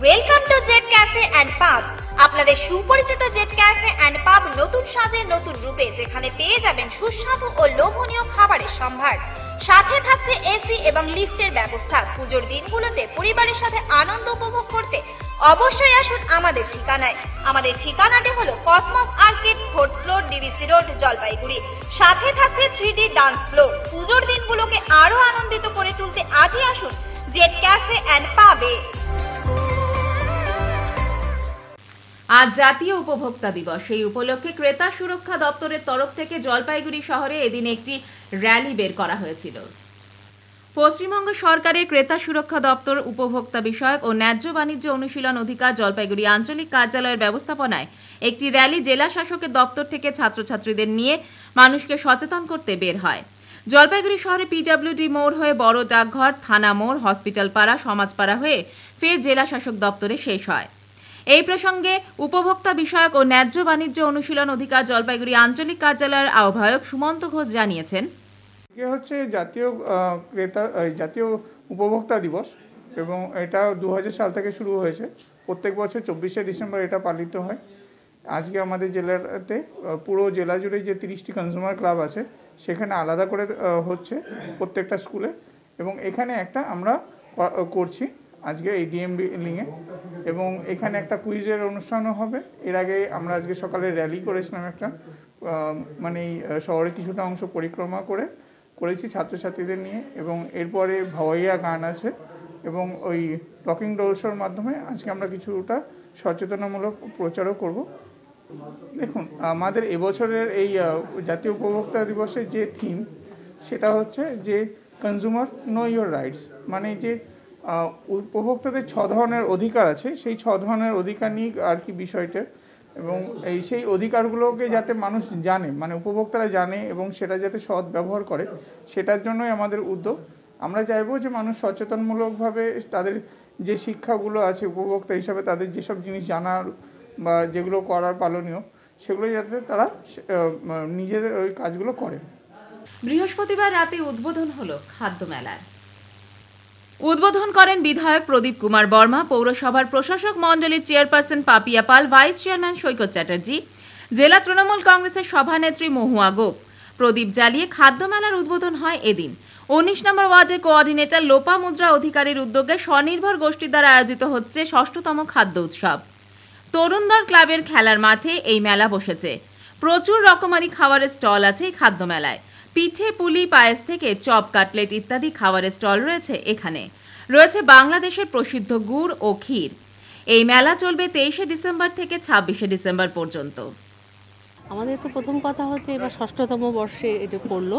Welcome to jet cafe and pub. আপনাদের সুপরিচিত জেট ক্যাফে এন্ড পাব নতুন সাজে নতুন রূপে, যেখানে পেয়ে যাবেন সুস্বাদু ও লোভনীয় খাবারের সম্ভার। সাথে থাকছে এসি এবং লিফটের ব্যবস্থা। পূজোর দিনগুলোতে পরিবারের সাথে আনন্দ উপভোগ করতে অবশ্যই আসুন আমাদের ঠিকানায়। আমাদের ঠিকানাটি হলো Cosmos arcade, fourth floor, DVC road, Jalpaiguri. সাথে থাকছে থ্রি ডি ডান্স ফ্লোর। পুজোর দিনগুলোকে আরো আনন্দিত করে তুলতে আজই আসুন জেট ক্যাফে এন্ড পাবে। আজ জাতীয় উপভোক্তা দিবস। এই উপলক্ষে ক্রেতা সুরক্ষা দপ্তরের তরফ থেকে জলপাইগুড়ি শহরে এদিন একটি র্যালি বের করা হয়েছিল। পশ্চিমবঙ্গ সরকারের ক্রেতা সুরক্ষা দপ্তর উপভোক্তা বিষয়ক ও ন্যায্য বাণিজ্য অনুশীলন অধিকার জলপাইগুড়ি আঞ্চলিক কার্যালয়ের ব্যবস্থাপনায় একটি র্যালি জেলা শাসকের দপ্তর থেকে ছাত্রছাত্রীদের নিয়ে মানুষকে সচেতন করতে বের হয়। জলপাইগুড়ি শহরে পিডাব্লিউডি মোড় হয়ে বড় ডাকঘর, থানা মোড়, হসপিটাল পাড়া, সমাজপাড়া হয়ে ফের জেলা শাসক দপ্তরে শেষ হয়। এই প্রসঙ্গে উপভোক্তা বিষয়ক ও ন্যায্য বাণিজ্য অনুশীলন অধিকার জলপাইগুড়ি আঞ্চলিক কার্যালয়ের আহ্বায়ক সুমন্ত ঘোষ জানিয়েছেন, এ হচ্ছে জাতীয় ক্রেতা জাতীয় উপভোক্তা দিবস, এবং এটা দু হাজার সাল থেকে শুরু হয়েছে। প্রত্যেক বছর চব্বিশে ডিসেম্বর এটা পালিত হয়। আজকে আমাদের জেলাতে পুরো জেলা জুড়ে যে তিরিশটি কনজিউমার ক্লাব আছে, সেখানে আলাদা করে হচ্ছে প্রত্যেকটা স্কুলে, এবং এখানে একটা আমরা করছি আজকে এই ডিএম বিল্ডিংয়ে। এবং এখানে একটা কুইজের অনুষ্ঠানও হবে। এর আগে আমরা আজকে সকালে র্যালি করেছিলাম, একটা মানে শহরে কিছুটা অংশ পরিক্রমা করে করেছি ছাত্রছাত্রীদের নিয়ে, এবং এরপরে ভাওয়াইয়া গান আছে, এবং ওই টকিং ডোরসের মাধ্যমে আজকে আমরা কিছুটা সচেতনামূলক প্রচারও করব। দেখুন, আমাদের এবছরের এই জাতীয় উপভোক্তা দিবসের যে থিম, সেটা হচ্ছে যে কনজিউমার নো ইয়োর রাইটস, মানে যে উপভোক্তাদের ছ ধরনের অধিকার আছে, সেই ছ ধরনের অধিকার নিয়ে আর কি বিষয়টা। এবং এই সেই অধিকারগুলোকে যাতে মানুষ জানে, মানে উপভোক্তারা জানে, এবং সেটা যাতে সৎ ব্যবহার করে, সেটার জন্যই আমাদের উদ্যোগ। আমরা চাইবো যে মানুষ সচেতনমূলকভাবে তাদের যে শিক্ষাগুলো আছে উপভোক্তা হিসাবে, তাদের যেসব জিনিস জানার বা যেগুলো করার পালনীয়, সেগুলো যাতে তারা নিজেদের ওই কাজগুলো করে। বৃহস্পতিবার রাতে উদ্বোধন হলো খাদ্য মেলার। উদ্বোধন করেন বিধায়ক প্রদীপ কুমার বর্মা, পৌরসভার প্রশাসক মণ্ডলীর chairperson Papiya Pal, vice chairman Saikat Chatterjee, জেলা তৃণমূল কংগ্রেসের সভানেত্রী মহুয়া গোপ। প্রদীপ জ্বালিয়ে খাদ্য মেলার উদ্বোধন হয় এদিন। উনিশ নম্বর ওয়ার্ডের কোঅর্ডিনেটর লোপা মুদ্রা অধিকারীর উদ্যোগে স্বনির্ভর গোষ্ঠীর দ্বারা আয়োজিত হচ্ছে ষষ্ঠতম খাদ্য উৎসব। তরুণদল ক্লাবের খেলার মাঠে এই মেলা বসেছে। প্রচুর রকমারি খাবারের স্টল আছে এই খাদ্য মেলায়। পিঠে, পুলি, পায়েস থেকে চপ, কাটলেট ইত্যাদি খাবারের স্টল রয়েছে। এখানে রয়েছে বাংলাদেশের প্রসিদ্ধ গুড় ও ক্ষীর। এই মেলা চলবে তেইশে ডিসেম্বর থেকে ছাব্বিশে ডিসেম্বর পর্যন্ত। আমাদের তো প্রথম কথা হচ্ছে এবার ষষ্ঠতম বর্ষে এটা পড়লো,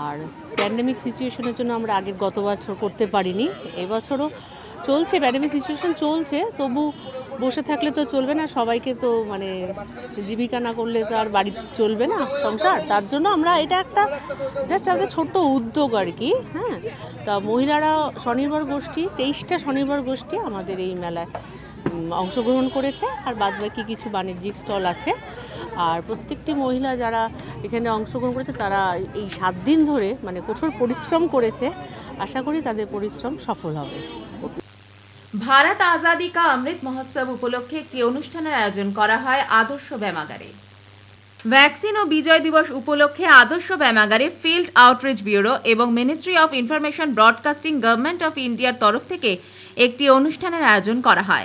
আর প্যান্ডেমিক সিচুয়েশনের জন্য আমরা আগের গত বছর করতে পারিনি, এবছরও চলছে প্যান্ডেমিক সিচুয়েশন চলছে, তবু বসে থাকলে তো চলবে না, সবাইকে তো মানে জীবিকা না করলে তো আর বাড়ি চলবে না, সংসার। তার জন্য আমরা এটা একটা জাস্ট একটা ছোট্ট উদ্যোগ আর কি। হ্যাঁ, তা মহিলারা স্বনির্ভর গোষ্ঠী তেইশটা স্বনির্ভর গোষ্ঠী আমাদের এই মেলায় অংশগ্রহণ করেছে, আর বাদ বাকি কিছু বাণিজ্যিক স্টল আছে। আর প্রত্যেকটি মহিলা যারা এখানে অংশগ্রহণ করেছে তারা এই সাত দিন ধরে মানে কঠোর পরিশ্রম করেছে, আশা করি তাদের পরিশ্রম সফল হবে। भारत आजादी का अमृत महोत्सव उपलक्षे एक अनुष्ठान आयोजन करा है आदर्श ब्यामागारे। वैक्सीन और विजय दिवस उपलक्षे आदर्श ब्यामागारे फील्ड आउटरीच ब्यूरो एवं ministry of information broadcasting government of इंडियार तरफ थेके एक अनुष्ठान आयोजन करा है।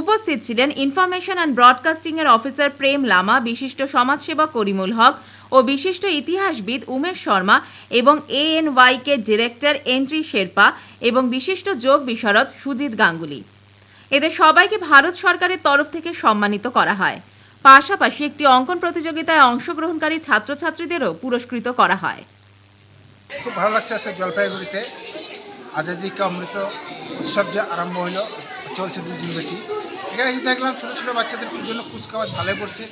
उपस्थित छिलेन इनफरमेशन एंड ब्रडकास्टिंग एर अफिसर प्रेम लामा, विशिष्ट समाजसेवक अरिमुल हक और विशिष्ट इतिहासविद उमेश शर्मा एवं A N Y K director एंट्री शेरपा एवं विशिष्ट जोग विशारद सुजित गांगुली। एদের সবাইকে भारत सरकार तरफ থেকে सम्मानित করা হয়। পাশাপাশি একটি অঙ্কন প্রতিযোগিতায় অংশগ্রহণকারী ছাত্রছাত্রীদেরও পুরস্কৃত করা হয়। খুব ভালো লাগছে জলপাইগুড়িতে আজাদি কা অমৃত উৎসব যে আরম্ভ হলো চলছে দুই দিন ব্যাপী। এখানে এসে দেখলাম ছোট ছোট বাচ্চাদের জন্য কুচকাওয়াজ ভালো পড়ছে,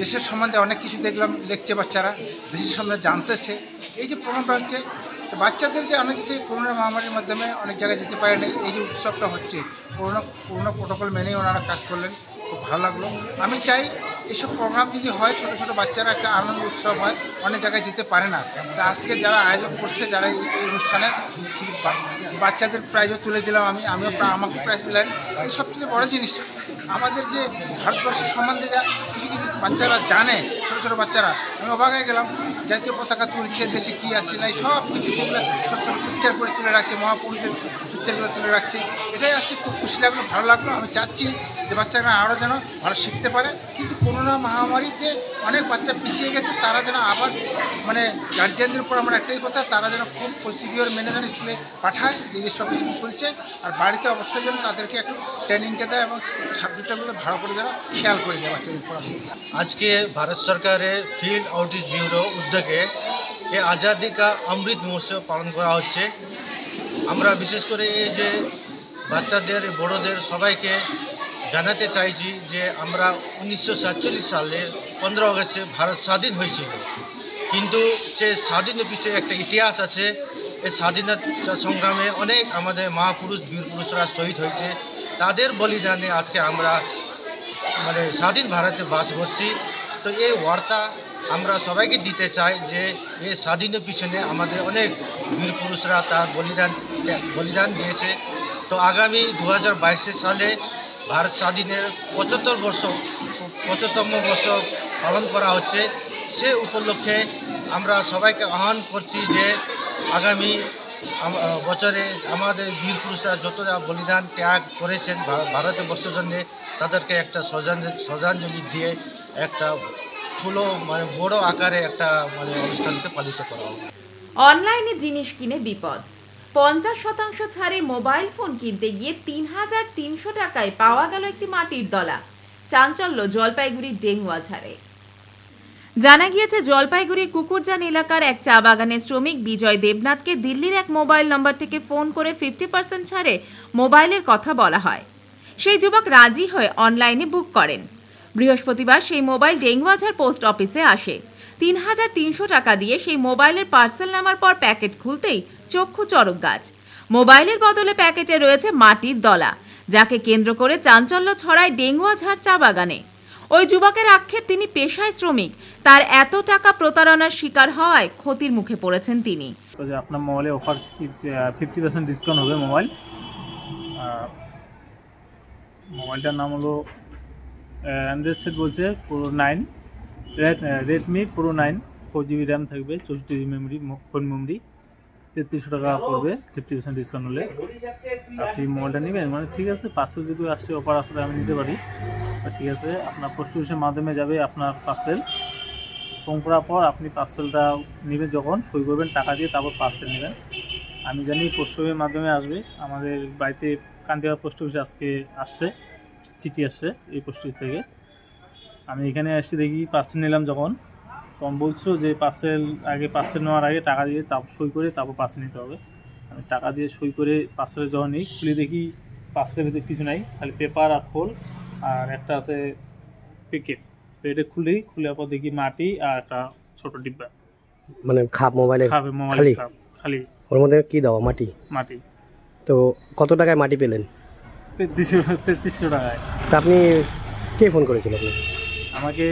দেশের সম্বন্ধে অনেক কিছু দেখলাম, লিখছে বাচ্চারা দেশের সম্বন্ধে জানতেছে। এই যে প্রোগ্রামটা হচ্ছে বাচ্চাদের যে অনেক কিছু করোনা মহামারীর মাধ্যমে অনেক জায়গায় যেতে পারে নাই, এই যে উৎসবটা হচ্ছে করোনা করোনা প্রোটোকল মেনে ওনারা কাজ করলেন, খুব ভালো লাগলো। আমি চাই এসব প্রোগ্রাম যদি হয় ছোটো ছোটো বাচ্চারা একটা আনন্দ উৎসব হয়, অনেক জায়গায় যেতে পারে না, তা আজকে যারা আয়োজন করছে যারা এই অনুষ্ঠানের বাচ্চাদের প্রাইজও তুলে দিলাম আমি, আমিও আমাকে প্রাইজ দিলেন। এই সবচেয়ে বড়ো জিনিসটা আমাদের যে ভারতবর্ষের সম্বন্ধে যা কিছু কিছু বাচ্চারা জানে ছোটো ছোটো বাচ্চারা, আমি অবাক হয়ে গেলাম। জাতীয় পতাকা তুলছে, দেশে কী আছে না সব কিছু তুলে ছোটো ছোটো পিকচার করে তুলে রাখছে, মহাপুরুষদের পিকচারগুলো তুলে রাখছে। এটাই আসছে, খুব খুশি লাগলো, ভালো লাগলো। আমি চাচ্ছি যে বাচ্চারা আরও যেন ভালো শিখতে পারে, কিন্তু করোনা মহামারীতে অনেক বাচ্চা পিছিয়ে গেছে, তারা যেন আবার মানে গার্জিয়ানদের উপর আমার একটাই কথা, তারা যেন খুব প্রসিডিওর মেনে যেন স্কুলে পাঠায় যে সব স্কুল খুলছে, আর বাড়িতে অবশ্যই যেন তাদেরকে একটু ট্রেনিংটা দেয় এবং সাবজেক্টগুলো ভালো করে যেন খেয়াল করে দেয় বাচ্চাদের উপর। আজকে ভারত সরকারের ফিল্ড আউটরিচ ব্যুরো উদ্যোগে এই আজাদি কা অমৃত মহোৎসব পালন করা হচ্ছে। আমরা বিশেষ করে এই যে বাচ্চাদের বড়োদের সবাইকে জানাতে চাইছি যে আমরা উনিশশো সাতচল্লিশ সালের পনেরো আগস্টে ভারত স্বাধীন হয়েছিল, কিন্তু সে স্বাধীনের পিছিয়ে একটা ইতিহাস আছে। এই স্বাধীনতা সংগ্রামে অনেক আমাদের মহাপুরুষ বীর পুরুষরা শহীদ হয়েছে, তাদের বলিদানে আজকে আমরা মানে স্বাধীন ভারতে বাস করছি। তো এই বার্তা আমরা সবাইকে দিতে চাই যে এই স্বাধীনের পিছনে আমাদের অনেক বীর পুরুষরা তার বলিদান বলিদান দিয়েছে। তো আগামী দু হাজার বাইশের সালে ভারত স্বাধীনের পঁচাত্তর বর্ষ পঁচাত্তরতম বর্ষ পালন করা হচ্ছে, সে উপলক্ষে আমরা সবাইকে আহ্বান করছি যে আগামী বছরে আমাদের বীর পুরুষরা যত বলিদান ত্যাগ করেছেন ভারতবর্ষের জন্যে, তাদেরকে একটা শ্রদ্ধাঞ্জলি দিয়ে একটা ফুলো মানে বড় আকারে একটা মানে অনুষ্ঠানকে পালিত করা হবে। অনলাইনে জিনিস কিনে বিপদ, পঞ্চাশ শতাংশ ছাড়ে মোবাইল ফোন কিনতে গিয়ে তিন হাজার তিনশো টাকায় পাওয়া গেল একটি মাটির দলা, চাঞ্চল্য জলপাইগুড়ির ডেঙ্গুয়া ছাড়ে। জানা গিয়েছে জলপাইগুড়ির কুকুরজান এলাকার এক চা বাগানের শ্রমিক বিজয় দেবনাথকে দিল্লির এক মোবাইল নম্বর থেকে ফোন করে ফিফটি পার্সেন্ট ছাড়ে মোবাইলের কথা বলা হয়। সেই যুবক রাজি হয়ে অনলাইনে বুক করেন। বৃহস্পতিবার সেই মোবাইল ডেঙ্গুয়াঝার পোস্ট অফিসে আসে। তিন হাজার তিনশো টাকা দিয়ে সেই মোবাইলের পার্সেল নামার পর প্যাকেট খুলতেই চক্ষু চরক গাছ, মোবাইলের বদলে প্যাকেটে রয়েছে মাটির দলা, যাকে কেন্দ্র করে চাঞ্চল্য ছড়ায় ডেঙ্গুয়াঝাড় চা বাগানে। ওই যুবকের আক্ষেপ তিনি পেশায় শ্রমিক, তার এত টাকা প্রতারণার শিকার হওয়ায় ক্ষতির মুখে পড়েছেন তিনি। আপনার মোবাইলে অফার ফিফটি পার্সেন্ট ডিসকাউন্ট হবে, মোবাইল মোবাইলটার নাম হলো অ্যান্ড্রয়েড সেট বলছে পুরো নাইন রেডমি পুরো নাইন, ফোর জিবি র্যাম থাকবে, চৌষট্টি জিবি মেমোরি ফোন মেমোরি, তেত্রিশশো টাকা পড়বে ফিফটি পার্সেন্ট ডিসকাউন্ট হলে। আপনি মোবাইলটা নেবেন মানে ঠিক আছে, পার্সেল যদি আসছে অফার আসলে আমি নিতে পারি, ঠিক আছে। আপনার পোস্ট অফিসের মাধ্যমে যাবে আপনার পার্সেল, ফোন করার পর আপনি পার্সেলটা নেবেন, যখন সই করবেন টাকা দিয়ে তারপর পার্সেল নেবেন। আমি জানি পোস্ট অফিসের মাধ্যমে আসবে, আমাদের বাড়িতে কান্তিবা পোস্ট অফিসে আজকে আসছে চিঠি আসছে এই পোস্ট অফিস থেকে। আমি এখানে এসে দেখি পার্সেল নিলাম, যখন তখন বলছো যে পার্সেল আগে পার্সেল নেওয়ার আগে টাকা দিয়ে তারপর সই করে তারপর পার্সেল নিতে হবে। আমি টাকা দিয়ে সই করে পার্সেলে যখন নিই খুলে দেখি পাঁচটার ভিতরে কিছু নাই, খালি পেপার আর খোল আর একটা আছে প্যাকেট। তো এটা খুলি, খুলে পর দেখি মাটি আর একটা ছোট ডিব্বা, মানে খাপ মোবাইলে খাবে মোবাইল খাপ খালি। ওর মধ্যে কি দাও? মাটি। মাটি। তো কত টাকায় মাটি পেলেন? তেত্রিশশো টাকায়। তা আপনি কে ফোন করেছিল? আপনি আমাকে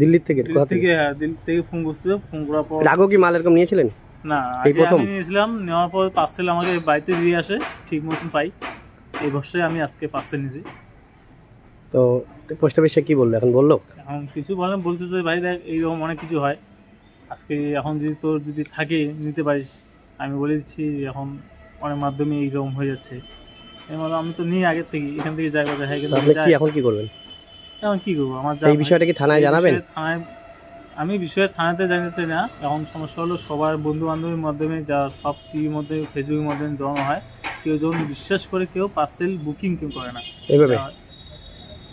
দিল্লি থেকে? কোথা থেকে? হ্যাঁ, দিল্লি থেকে ফোন করছিল। ফোন করার পর লাগো কি মাল এরকম নিয়েছিলেন? না, এই প্রথম নিয়েছিলাম। নেওয়ার পর পার্সেল আমাকে বাড়িতে দিয়ে আসে, ঠিক মতন পাই। এই বছরে আমি আজকে পার্সেল নিয়েছি। তো পোস্ট অফিসে কি বললো? এখন বললো এখন কিছু বলেন, বলতেছে ভাই দেখ এইরকম অনেক কিছু হয়, আজকে এখন যদি তোর যদি থাকে নিতে পারিস। আমি বলে দিচ্ছি এখন অনেক মাধ্যমে এইরকম হয়ে যাচ্ছে। আমি তো নিয়ে আগে থেকে এখান থেকে যাই বলে হ্যাঁ, কিন্তু এখন কি করবেন? এখন কি করবো আমার এই বিষয়টা কি থানায় জানাবেন? থানায় আমি বিষয়ে থানাতে জানাতে না, এখন সমস্যা হলো সবার বন্ধু বান্ধবের মাধ্যমে যা সব টিভির মধ্যে ফেসবুকের মাধ্যমে জমা হয়, কেউ যখন বিশ্বাস করে কেউ পার্সেল বুকিং কেউ করে না। এইভাবে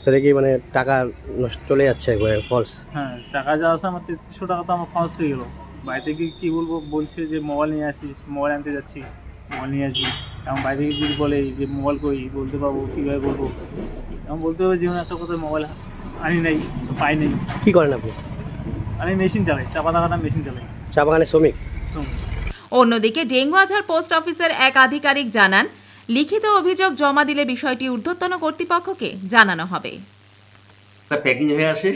তাহলে কি মানে টাকা নষ্ট চলে যাচ্ছে একবারে ফলস? হ্যাঁ, টাকা যা আছে আমার তেত্রিশশো টাকা তো আমার খরচ হয়ে গেলো। বাড়িতে গিয়ে কী বলবো? বলছে যে মোবাইল নিয়ে আসিস, মোবাইল আনতে যাচ্ছিস, মোবাইল নিয়ে আসবি। এবং বাইরে গিয়ে যদি বলে যে মোবাইল কই, বলতে পারবো? কীভাবে বলবো? এবং বলতে হবে জীবনে একটা কথা মোবাইল আনি নাই, পাই নাই। কী করেন আপনি? আমি মেশিন চালাই, চা বাগানে মেশিন চালাই, চা বাগানে শ্রমিক। অন্যদিকে ডেঙ্গুয়াঝাড় পোস্ট অফিসের এক আধিকারিক জানান, লিখিত অভিযোগ জমা দিলে বিষয়টি ঊর্ধ্বতন কর্তৃপক্ষকে জানানো হবে। প্যাকিং হয়ে আসে,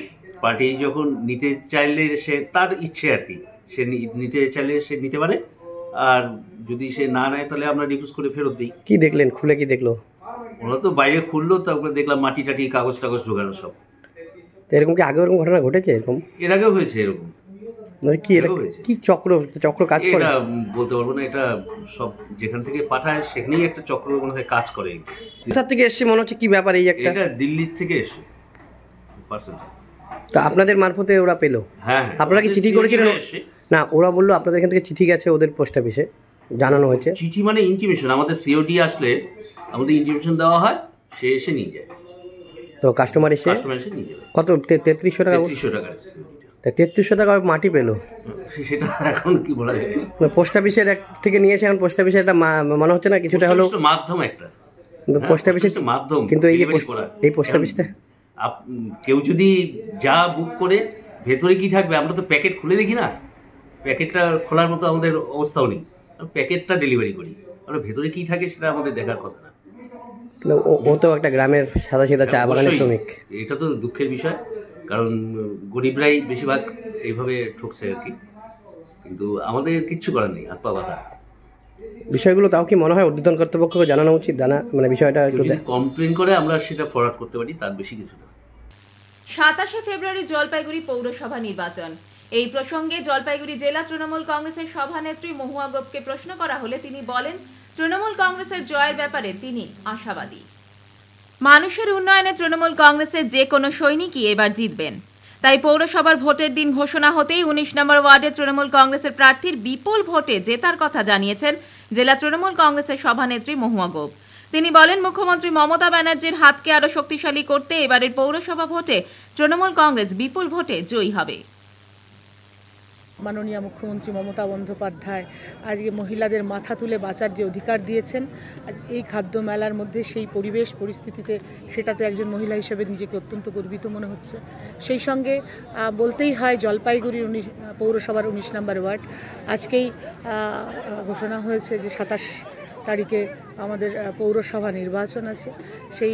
পার্টি যখন নিতে চাইলে সে তার ইচ্ছে আর কি, সে নিতে চাইলে সে নিতে পারে, আর যদি সে না নেয় তাহলে আমরা রিফিউজ করে ফেরত দিই। কি দেখলেন খুলে? কি দেখলো? ওরা তো বাইরে খুললো, তারপরে দেখলাম মাটি টাটি কাগজ টাগজ জোগাড়ো সব। এরকম কি আগে এরকম ঘটনা ঘটেছে? এরকম এর আগেও হয়েছে এরকম? মানে কি এটা কি চক্র চক্র কাজ করে এটা বলতে পারবো না। এটা সব যেখান থেকে পাঠায় সেখানেই একটা চক্র মনে কাজ করে। কোথা থেকে এসে মনে হচ্ছে কি ব্যাপার? এই একটা এটা দিল্লি থেকে এসে পার্সেল, তা আপনাদের মারফতে ওরা পেলো? হ্যাঁ। আপনারা কি চিঠি করেছিলেন? না, ওরা বললো আপনাদের এখান থেকে চিঠি গেছে ওদের পোস্ট অফিসে জানানো হয়েছে। চিঠি মানে ইনফরমেশন, আমাদের সিওডি আসলে আমাদের ইনফরমেশন দেওয়া হয়, সে এসে নিয়ে যায়। তো কাস্টমার এসে নিয়ে যাবে। কত? তেত্রিশশো টাকা। তেত্রিশশো টাকা। তা তেত্রিশশো টাকা মাটি পেলো? সেটা এখন কি বলা যায়, পোস্ট অফিসের এক থেকে নিয়েছে। এখন পোস্ট অফিসের একটা মনে হচ্ছে না কিছুটা হলো মাধ্যম একটা, কিন্তু পোস্ট অফিসের মাধ্যম। কিন্তু এই যে এই পোস্ট অফিসটা কেউ যদি যা বুক করে ভেতরে কি থাকবে? আমরা তো প্যাকেট খুলে দেখি না, প্যাকেটটা খোলার মতো আমাদের অবস্থাও নেই। প্যাকেটটা ডেলিভারি করি, আমরা ভেতরে কি থাকে সেটা আমাদের দেখার কথা না। ও তো একটা গ্রামের সাদা সাদা চা বাগানের শ্রমিক। এটা তো দুঃখের বিষয়, কারণ গরিবরাই বেশিরভাগ এইভাবে ঠকছে আর কি, কিন্তু আমাদের কিচ্ছু করার নেই। হাত পা বাঁধা বিষয়গুলো তাও কি মনে হয় উদ্বোধন কর্তৃপক্ষকে জানানো উচিত? জানা মানে বিষয়টা যদি কমপ্লেন করে আমরা সেটা ফরওয়ার্ড করতে পারি, তার বেশি কিছু না। সাতাশে ফেব্রুয়ারি জলপাইগুড়ি পৌরসভা নির্বাচন। এই প্রসঙ্গে জলপাইগুড়ি জেলা তৃণমূল কংগ্রেসের সভানেত্রী মহুয়া গোপকে প্রশ্ন করা হলে তিনি বলেন, তৃণমূল কংগ্রেসের জয়ের ব্যাপারে তিনি আশাবাদী। মানুষের উন্নয়নে তৃণমূল কংগ্রেসের যে কোনো সৈনিকই এবার জিতবেন। তাই পৌরসভার ভোটের দিন ঘোষণা হতেই উনিশ নম্বর ওয়ার্ডে তৃণমূল কংগ্রেসের প্রার্থীর বিপুল ভোটে জেতার কথা জানিয়েছেন জেলা তৃণমূল কংগ্রেসের সভানেত্রী মহুয়া গোপ। তিনি বলেন, মুখ্যমন্ত্রী মমতা ব্যানার্জির হাতকে আরও শক্তিশালী করতে এবারের পৌরসভা ভোটে তৃণমূল কংগ্রেস বিপুল ভোটে জয়ী হবে। মাননীয় মুখ্যমন্ত্রী মমতা বন্দ্যোপাধ্যায় আজকে মহিলাদের মাথা তুলে বাঁচার যে অধিকার দিয়েছেন, আজ এই খাদ্য মেলার মধ্যে সেই পরিবেশ পরিস্থিতিতে সেটাতে একজন মহিলা হিসেবে নিজেকে অত্যন্ত গর্বিত মনে হচ্ছে। সেই সঙ্গে বলতেই হয় জলপাইগুড়ির উনিশ পৌরসভার উনিশ নম্বর ওয়ার্ড আজকেই ঘোষণা হয়েছে যে সাতাশ তারিখে আমাদের পৌরসভা নির্বাচন আছে। সেই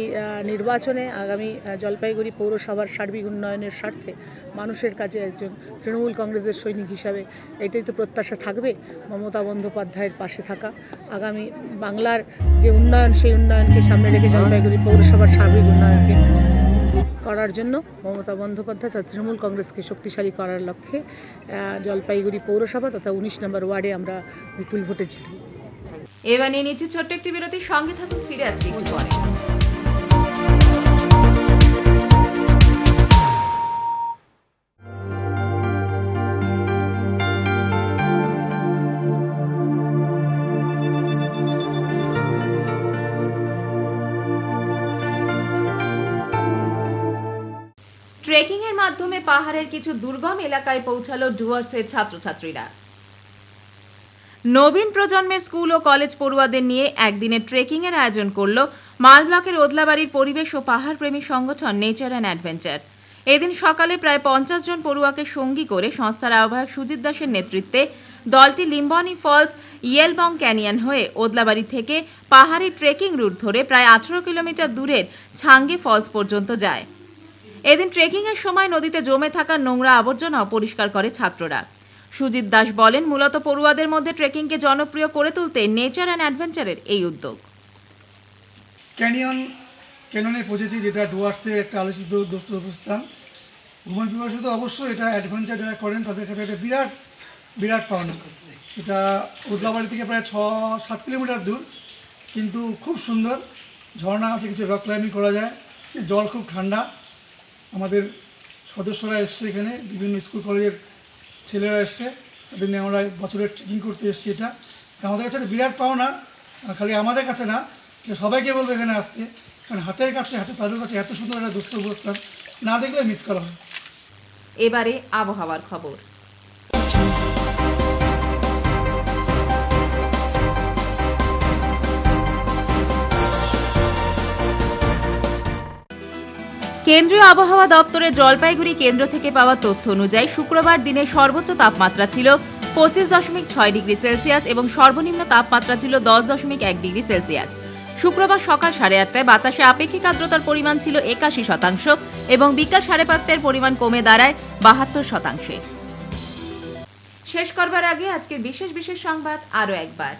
নির্বাচনে আগামী জলপাইগুড়ি পৌরসভার সার্বিক উন্নয়নের স্বার্থে মানুষের কাছে একজন তৃণমূল কংগ্রেসের সৈনিক হিসাবে এটাই তো প্রত্যাশা থাকবে। মমতা বন্দ্যোপাধ্যায়ের পাশে থাকা, আগামী বাংলার যে উন্নয়ন সেই উন্নয়নকে সামনে রেখে জলপাইগুড়ি পৌরসভার সার্বিক উন্নয়নকে করার জন্য মমতা বন্দ্যোপাধ্যায় তার তৃণমূল কংগ্রেসকে শক্তিশালী করার লক্ষ্যে জলপাইগুড়ি পৌরসভা তথা উনিশ নম্বর ওয়ার্ডে আমরা বিপুল ভোটে জিতব। এবার নিয়ে নিচ্ছি ছোট্ট একটি বিরতির সঙ্গে থাকুন, ফিরে আসছি একটু পরে। ট্রেকিং এর মাধ্যমে পাহাড়ের কিছু দুর্গম এলাকায় পৌঁছালো ডুয়ার্সের ছাত্রছাত্রীরা। नवीन प्रजन्मेर स्कूल और कलेज पड़ुआदेर निये एकदिनेर ट्रेकिंग एर आयोजन करलो माल ब्लकेर ओदलाबाड़ीर परिवेश ओ पहाड़ प्रेमी संगठन नेचार एंड एडवेंचार। एदिन सकाले प्राय पचास जन पड़ुआके संगी करे संस्थार आह्वायक सुजित दासेर नेतृत्वे दलटी लिम्बानी फल्स येलबंग कैनियन हुए ओदलाबाड़ी थेके पहाड़ी ट्रेकिंग रूट धरे प्राय अठारो किलोमीटर दूरेर छांगे फल्स पर्यन्त जाय। एदिन ट्रेकिंगेर समय नदीते जमे थाका नोंगरा आबर्जना परिष्कार करे छात्ररा। सुजित दास बोलेन मूलत पड़ुआदेर मध्य ट्रेकिंग के जनप्रिय करे तुलते नेचार एंड एडवेंचारेर एई उद्योग। कैनियन कैनियने पहुंचेछि जेटा डुआर्सेर एकटा आलोचित दृष्टि स्थान। भ्रमण पिपासु अवश्यई एटा एडवेंचार जारा करेन तादेर काछे एटा बिराट बिराट पावना। एटा ओदलाबाड़ी थेके प्राय छ सात किलोमीटर दूर किन्तु खूब सुंदर झर्ना आछे, किछु रक क्लाइम्बिंग करा जाय, जल खूब ठंडा। आमादेर सदस्यरा एसेछे एखाने विभिन्न स्कूल कलेजेर ছেলেরা এসছে, তাদের নিয়ে আমরা বছরের ট্রেকিং করতে এসেছি। এটা আমাদের কাছে বিরাট পাওনা, খালি আমাদের কাছে না, সবাইকে বলবো এখানে আসতে, কারণ হাতের কাছে হাতে তালুর কাছে এত সুন্দর একটা দৃশ্য অবস্থান না দেখলে মিস করা হয়। এবারে আবহাওয়ার খবর। केंद्रीय आबहावा दफ्तरे जलपाईगुड़ी केंद्र थेके पावा तथ्य अनुयायी शुक्रवार दिने सर्वोच्च तापमात्रा छिलो पचिस दशमिक छय डिग्री सेलसियास एबं सर्वनिम्न तापमात्रा छिलो दस दशमिक एक डिग्री सेलसियास। शुक्रवार सकाल साढ़े आठटाय बातासे आपेक्षिक आर्द्रतार परिमाण छिलो एकाशी शतांश एबं बिकाल साढ़े पाँचटाय परिमाण कमे दाड़ाय बाहात्तर शतांशे। शेष करबार आगे आजकेर विशेष विशेष संबाद आरो एकबार।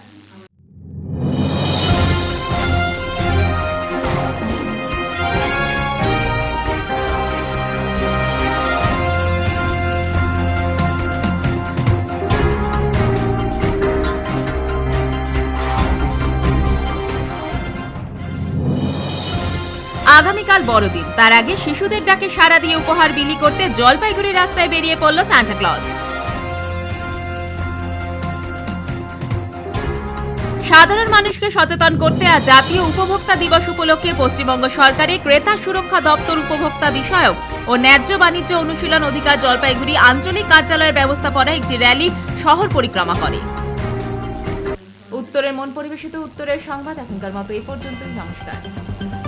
आगामीकाल बड़दिन, तार आगे शिशुदेर डाके सारा दिए उपहार बिली करते जलपाईगुड़ी रास्ताय बेरिये पड़ल सांता क्लज। साधारण मानुषके सचेतन करते आज जातीय उपभोक्ता दिवस उपलक्षे पश्चिमबंग सरकारेर क्रेता सुरक्षा दफ्तर उपभोक्ता विषयक और न्याज्य वाणिज्य अनुशीलन अधिकार जलपाईगुड़ी आंचलिक कार्यालयेर व्यवस्थापनाय एकटी रैली शहर परिक्रमा करे। उत्तरेर मन परिवेशित उत्तरेर संबाद एखनकार मतो ए पर्यन्तই। नमस्कार।